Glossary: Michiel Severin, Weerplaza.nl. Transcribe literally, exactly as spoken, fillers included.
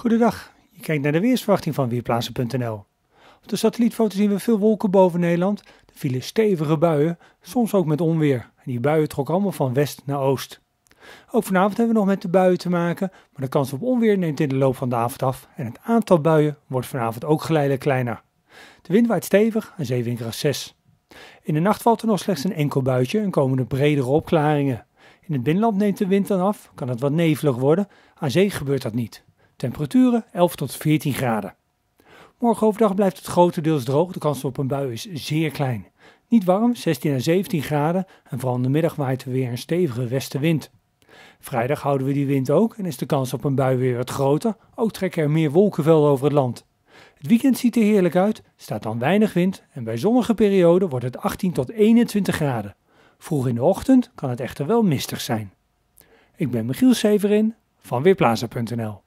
Goedendag, je kijkt naar de weersverwachting van Weerplaza punt n l. Op de satellietfoto zien we veel wolken boven Nederland. Er vielen stevige buien, soms ook met onweer. En die buien trokken allemaal van west naar oost. Ook vanavond hebben we nog met de buien te maken, maar de kans op onweer neemt in de loop van de avond af. En het aantal buien wordt vanavond ook geleidelijk kleiner. De wind waait stevig aan zeewindkracht zes. In de nacht valt er nog slechts een enkel buitje en komen er bredere opklaringen. In het binnenland neemt de wind dan af, kan het wat nevelig worden. Aan zee gebeurt dat niet. Temperaturen elf tot veertien graden. Morgen overdag blijft het grotendeels droog. De kans op een bui is zeer klein. Niet warm, zestien à zeventien graden. En vooral in de middag waait er weer een stevige westenwind. Vrijdag houden we die wind ook en is de kans op een bui weer wat groter. Ook trekken er meer wolkenvelden over het land. Het weekend ziet er heerlijk uit, staat dan weinig wind en bij zonnige perioden wordt het achttien tot eenentwintig graden. Vroeg in de ochtend kan het echter wel mistig zijn. Ik ben Michiel Severin van Weerplaza punt n l.